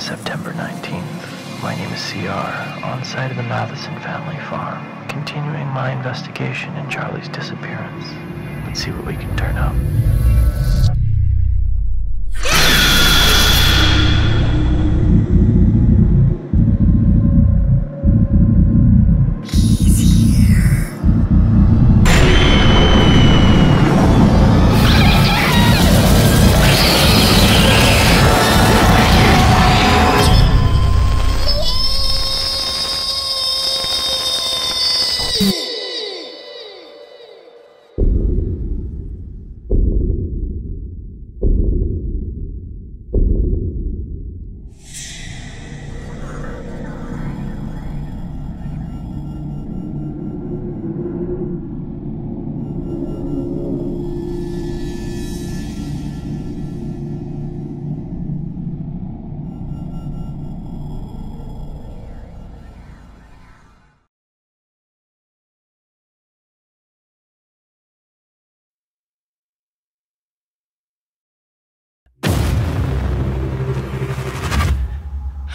September 19th. My name is C.R., on site of the Matheson family farm, continuing my investigation in Charlie's disappearance. Let's see what we can turn up.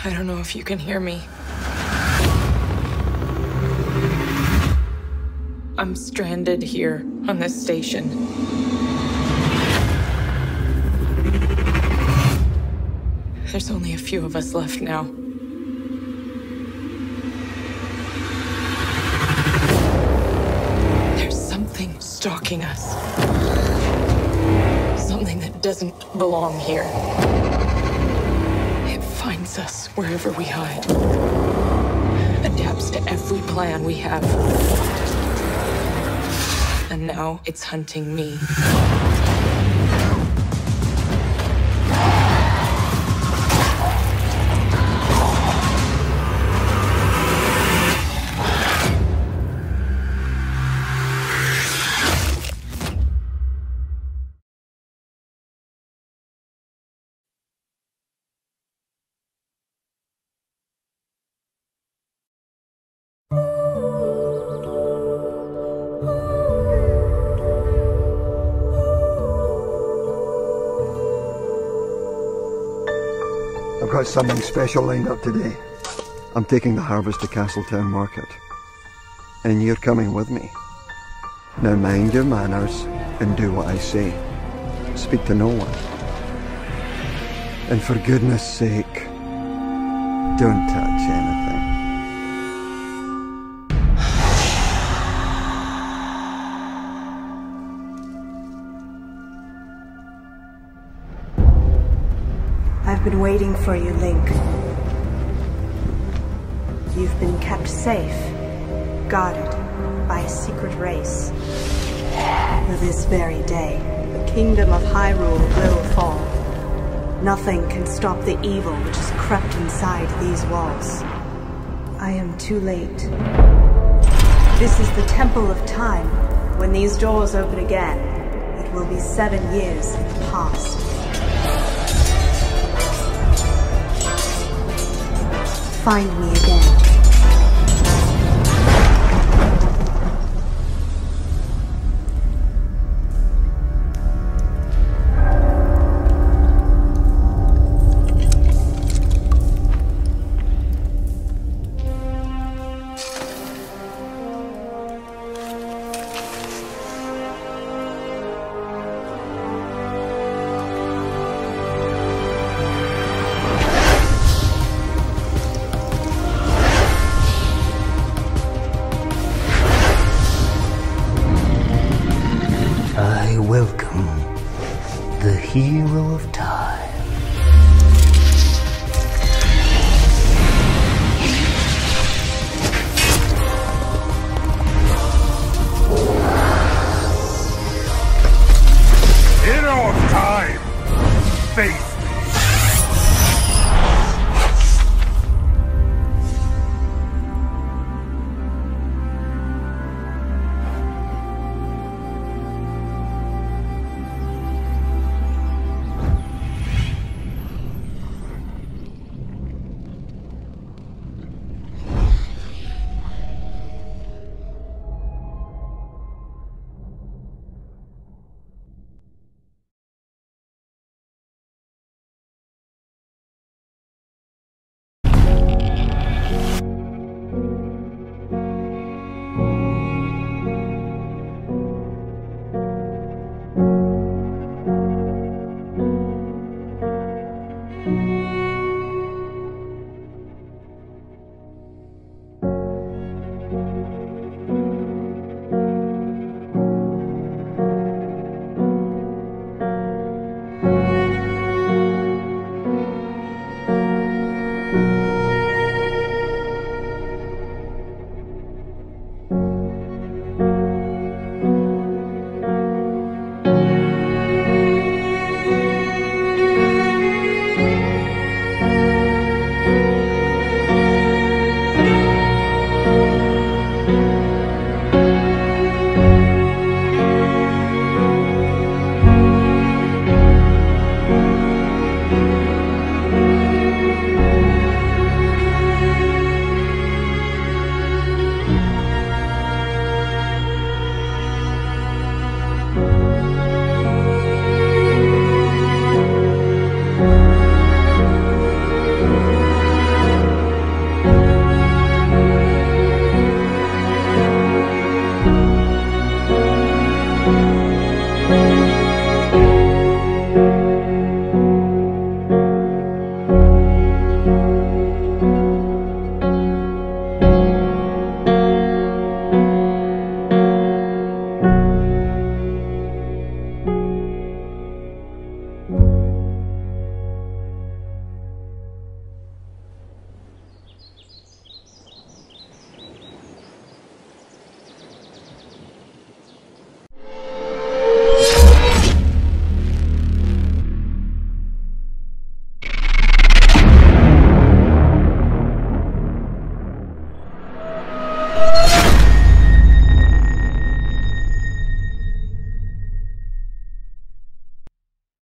I don't know if you can hear me. I'm stranded here on this station. There's only a few of us left now. There's something stalking us. Something that doesn't belong here. Finds us wherever we hide, adapts to every plan we have, and now it's hunting me. I've got something special lined up today. I'm taking the harvest to Castletown Market. And you're coming with me. Now mind your manners and do what I say. Speak to no one. And for goodness sake, don't touch anything. I've been waiting for you, Link. You've been kept safe, guarded by a secret race. For this very day, the kingdom of Hyrule will fall. Nothing can stop the evil which has crept inside these walls. I am too late. This is the Temple of Time. When these doors open again, it will be 7 years in the past. Find me again. Hero of Time. Hero of Time! Faith!